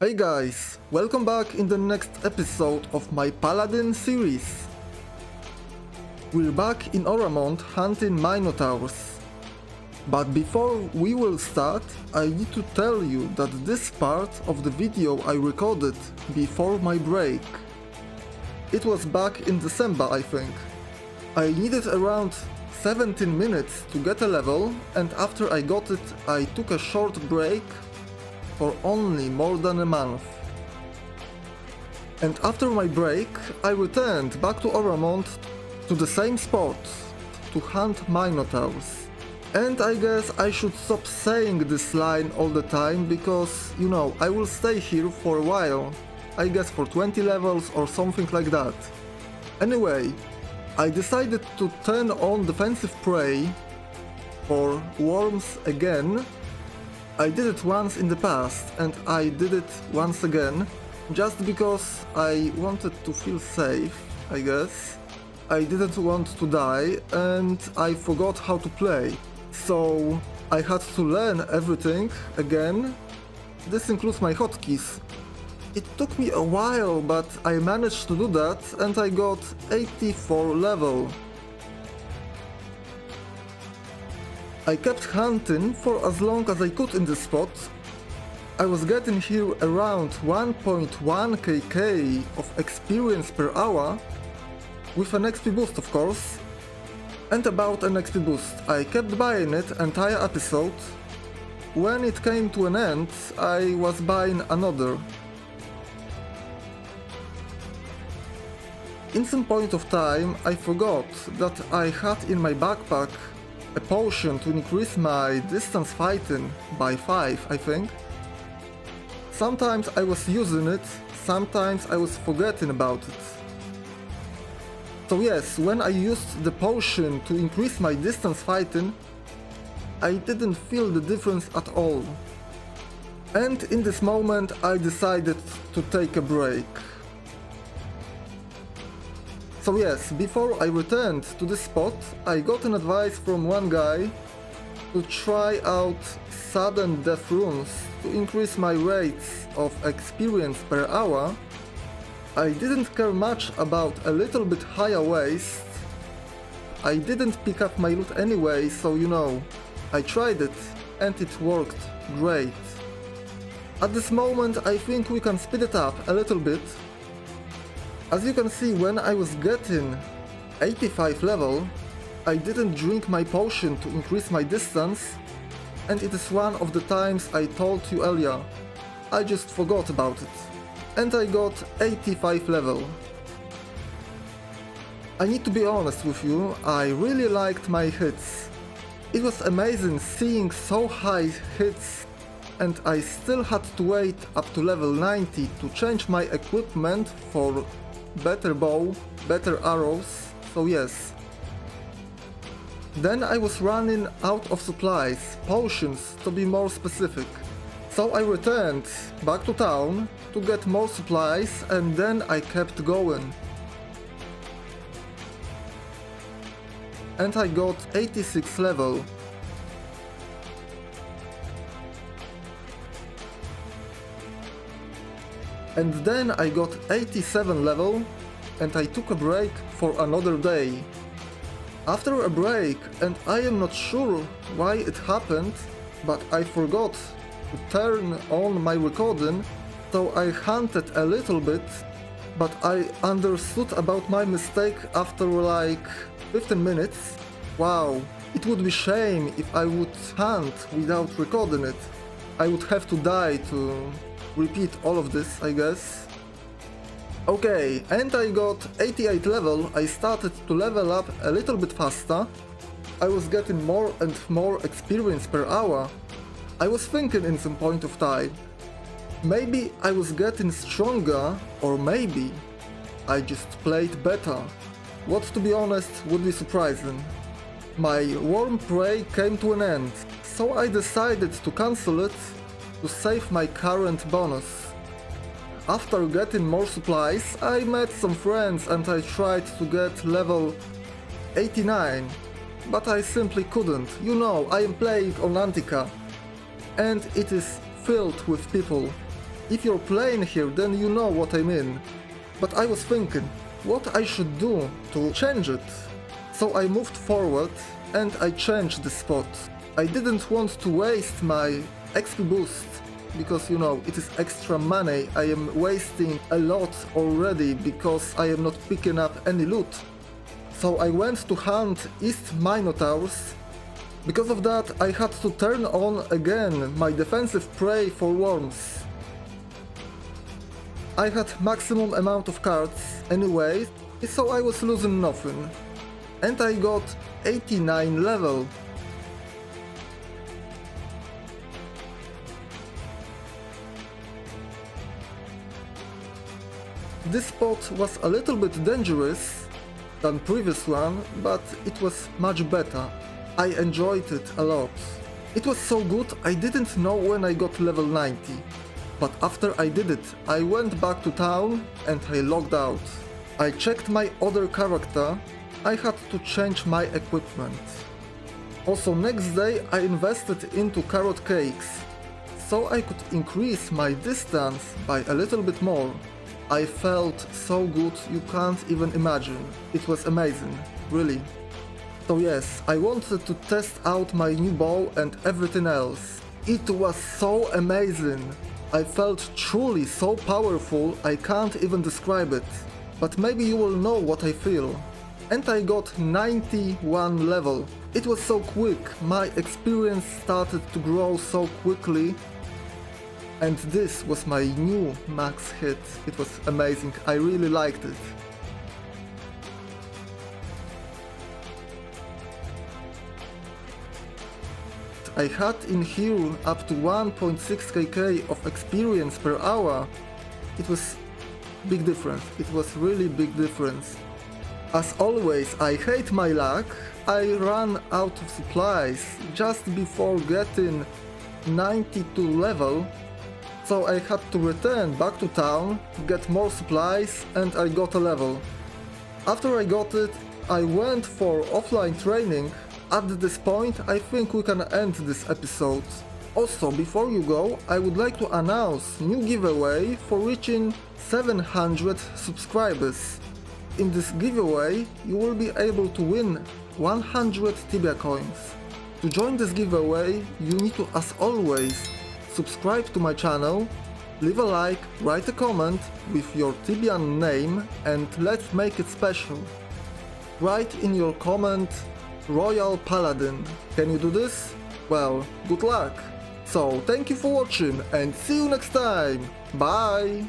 Hey guys, welcome back in the next episode of my Paladin series. We're back in Oramond hunting Minotaurs. But before we will start, I need to tell you that this part of the video I recorded before my break. It was back in December, I think. I needed around 17 minutes to get a level, and after I got it I took a short break for only more than a month. And after my break, I returned back to Oramond to the same spot to hunt Minotaurs. And I guess I should stop saying this line all the time because, you know, I will stay here for a while. I guess for 20 levels or something like that. Anyway, I decided to turn on defensive prey or worms again. I did it once in the past, and I did it once again, just because I wanted to feel safe, I guess. I didn't want to die, and I forgot how to play, so I had to learn everything again. This includes my hotkeys. It took me a while, but I managed to do that, and I got 84 level. I kept hunting for as long as I could in this spot. I was getting here around 1.1kk of experience per hour, with an XP boost of course. And about an XP boost, I kept buying it entire episode. When it came to an end, I was buying another. In some point of time, I forgot that I had in my backpack a potion to increase my distance fighting by 5, I think. Sometimes I was using it, sometimes I was forgetting about it. So yes, when I used the potion to increase my distance fighting, I didn't feel the difference at all. And in this moment I decided to take a break. So yes, before I returned to this spot, I got an advice from one guy to try out sudden death runes to increase my rates of experience per hour. I didn't care much about a little bit higher waste. I didn't pick up my loot anyway, so you know, I tried it and it worked great. At this moment I think we can speed it up a little bit. As you can see, when I was getting 85 level, I didn't drink my potion to increase my distance, and it is one of the times I told you earlier. I just forgot about it. And I got 85 level. I need to be honest with you, I really liked my hits. It was amazing seeing so high hits, and I still had to wait up to level 90 to change my equipment for better bow, better arrows, so yes. Then I was running out of supplies, potions to be more specific. So I returned back to town to get more supplies, and then I kept going. And I got 86 level. And then I got 87 level, and I took a break for another day. After a break, and I am not sure why it happened, but I forgot to turn on my recording, so I hunted a little bit, but I understood about my mistake after like 15 minutes. Wow, it would be shame if I would hunt without recording it. I would have to die to repeat all of this, I guess. Okay, and I got 88 level. I started to level up a little bit faster. I was getting more and more experience per hour. I was thinking in some point of time, maybe I was getting stronger, or maybe I just played better. What, to be honest, would be surprising. My worm prey came to an end, so I decided to cancel it to save my current bonus. After getting more supplies, I met some friends and I tried to get level 89, but I simply couldn't. You know, I am playing on Antica, and it is filled with people. If you're playing here, then you know what I mean. But I was thinking what I should do to change it. So I moved forward and I changed the spot. I didn't want to waste my XP boost, because you know, it is extra money. I am wasting a lot already because I am not picking up any loot. So I went to hunt East Minotaurs. Because of that, I had to turn on again my defensive prey for worms. I had maximum amount of cards anyway, so I was losing nothing. And I got 89 level. This spot was a little bit dangerous than previous one, but it was much better. I enjoyed it a lot. It was so good I didn't know when I got level 90. But after I did it, I went back to town and I logged out. I checked my other character. I had to change my equipment. Also next day I invested into carrot cakes, so I could increase my distance by a little bit more. I felt so good you can't even imagine. It was amazing, really. So yes, I wanted to test out my new bow and everything else. It was so amazing. I felt truly so powerful I can't even describe it. But maybe you will know what I feel. And I got 91 level. It was so quick, my experience started to grow so quickly. And this was my new max hit. It was amazing, I really liked it. I had in here up to 1.6kk of experience per hour. It was big difference, it was really big difference. As always, I hate my luck. I ran out of supplies just before getting 92 level, so I had to return back to town, get more supplies, and I got a level. After I got it, I went for offline training. At this point, I think we can end this episode. Also, before you go, I would like to announce new giveaway for reaching 700 subscribers. In this giveaway, you will be able to win 100 Tibia coins. To join this giveaway, you need to, as always, subscribe to my channel, leave a like, write a comment with your Tibian name, and let's make it special. Write in your comment Royal Paladin. Can you do this? Well, good luck! So, thank you for watching and see you next time! Bye!